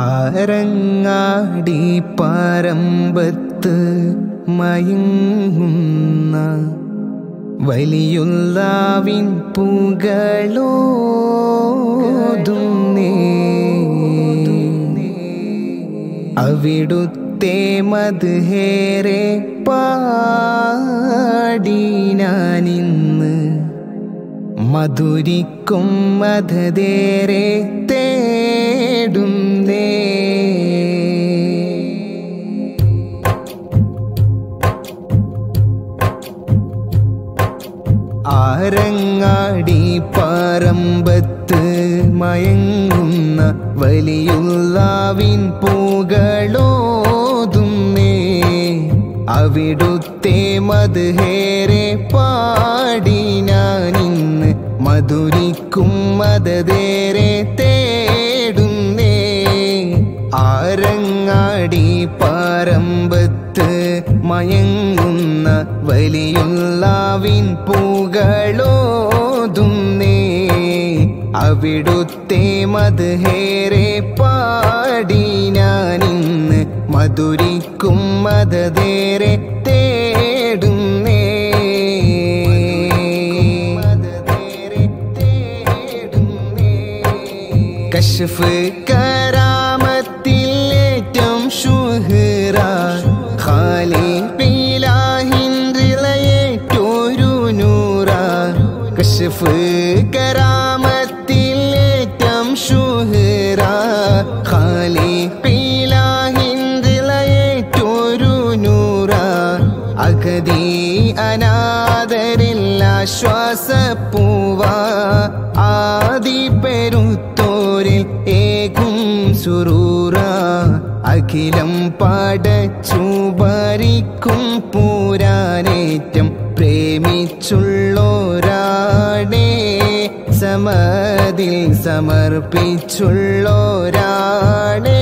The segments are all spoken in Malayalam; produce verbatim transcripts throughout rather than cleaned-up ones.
ആരങ്ങാടി പറമ്പത്ത് മയങ്ങുന്ന വലിയുല്ലാവിൻ പുകളോതുന്നേ അവിടുത്തെ മധുഹേറെ പാടി ഞാനിന്ന് മധുരിക്കും മധുദേറെ തേടുന്നേ. ആരങ്ങാടി പറമ്പത്ത് മയങ്ങുന്ന വലിയുല്ലാവിൻ പൂകളോതുന്നേ അവിടുത്തെ മധുഹേറെ പാടി ഞാനിന്ന് മധുരിക്കും മധുദേറെ തേടുന്നേ. ആരങ്ങാടി പറമ്പത്ത് മയങ്ങുന്ന വലിയുല്ലാവിൻ പൂകളോതുന്നേ അവിടുത്തെ മധുഹേറെ പാടി ഞാനിന്ന് മധുരിക്കും മധുദേറെ തേടുന്നേ. കശ്ഫ് കരാമത്തിൽ ഏറ്റവും ശുഹ്റ ഖാലി പിലാഹിൻറിലയേറ്റൊരു നൂറ. കശ്ഫ് കരാമത്തിൽ ഏറ്റവും ശുഹ്റ ഖാലി പിലാഹിൻറിലയേറ്റൊരു നൂറ. അഗതി അനാദരില്ല ശ്വാസപ്പൂവ ആദി പെരുത്തോരിൽ ഏകും സുറൂറ. അഖിലം പടച്ചു ഭരിക്കും പൂരാനേറ്റം പ്രേമിച്ചുള്ളോരാടേ സമതിൽ സമർപ്പിച്ചുള്ളോരാടേ.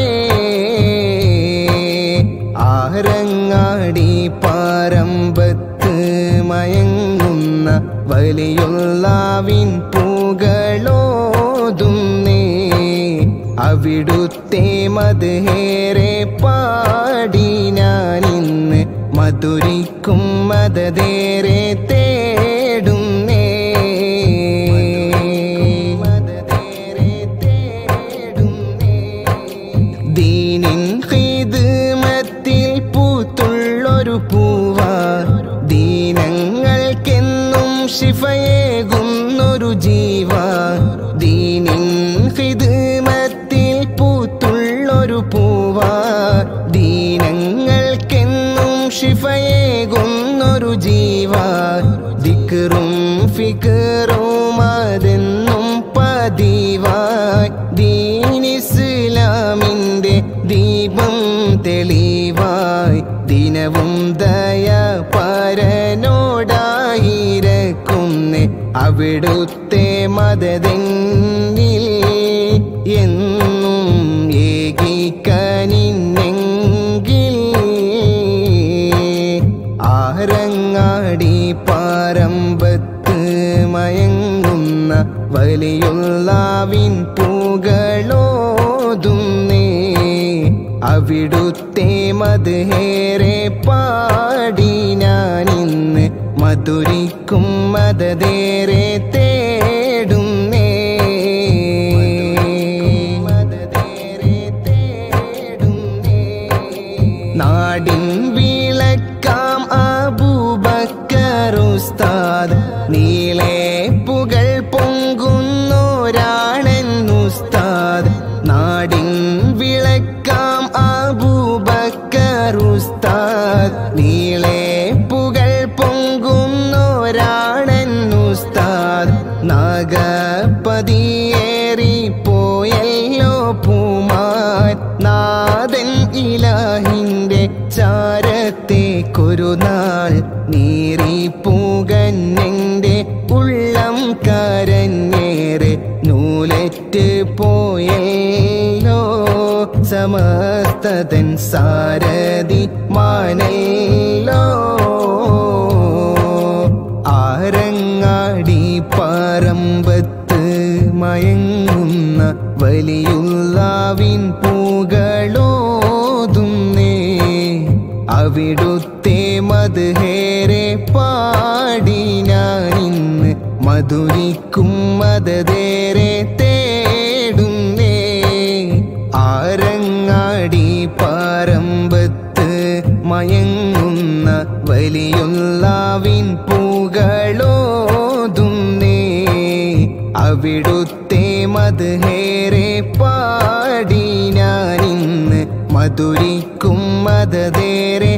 ആരങ്ങാടി പറമ്പത്ത് മയങ്ങുന്ന വലിയുല്ലാവിൻ പൂകളോതുന്നേ അവിടുത്തെ മധുഹേറെ പാടി ഞാനിന്ന് മധുരിക്കും മധുദേറെ തേടുന്നേ. ദീനിൻ ഖിദ്മത്തിൽ പൂത്തുള്ളൊരു പൂവ ദീനങ്ങൾക്കെന്നും ശിഫയേകുന്നൊരു ജീവ. ദീനിൻ ഖിദ്മത്തിൽ പൂത്തുള്ളൊരു പൂവ ദീനങ്ങൾക്കെന്നും ശിഫയേകുന്നൊരു ജീവ. ദിക്റും ഫിക്റും അതെന്നും പതിവായി ദീനിസ്ലാമിൻ്റെ ദീപം തെളിവായി ദിനവും ദയ പരനോടായിരക്കുന്നേ അവിടുത്തെ മദതെന്നിൽ എന്നും ഏകിക്കനിന്നെങ്കിൽ. ആരങ്ങാടി പറമ്പത്ത് മയങ്ങുന്ന വലിയുല്ലാവിൻ പൂകളോതുന്നേ അവിടുത്തെ മധുഹേറെ പാടി ഞാനിന്ന് മധുരിക്കും മധുദേറെ തേടുന്നേ. നാടിൻ വിളക്കാം അബൂബക്കർ ഉസ്താദ് നീളെ പുകൾ പൊങ്ങുന്നോരാണെന്നുസ്താദ്. നാടിൻ വിളക്കാം അബൂബക്കർ ഉസ്താദ് നീളെ പുകൾ പൊങ്ങുന്നോരാണെന്നുസ്താദ്. നാഗപതിയേറി പോയല്ലോ പൂമാൻ നാദൻ ഇലാഹിൻ്റെ ചാരത്തേക്കൊരു നാൾ നീറി പൂകന്നെൻ്റെ ഉള്ളം കരഞ്ഞേറെ നൂലറ്റ് പോയല്ലോ സമസ്തതൻ സാരഥി മാനല്ലോ. ആരങ്ങാടി പറമ്പത്ത് മയങ്ങുന്ന വലിയുള്ളവിൻ പൂകളോതുന്നേ അവിടുത്തെ മദ്ഹേറെ പാടി ഞാനിന്ന് മധുരിക്കും മദദേറെ തേടുന്നേ ആരങ്ങാടി പറമ്പത്ത് മയങ്ങുന്ന വലിയുള്ളവിൻ പൂകളോതുന്നേ അവിടുത്തെ മദ്ഹേറെ പാടി ഞാനിന്ന് മധുരിക്കും മദദേറെ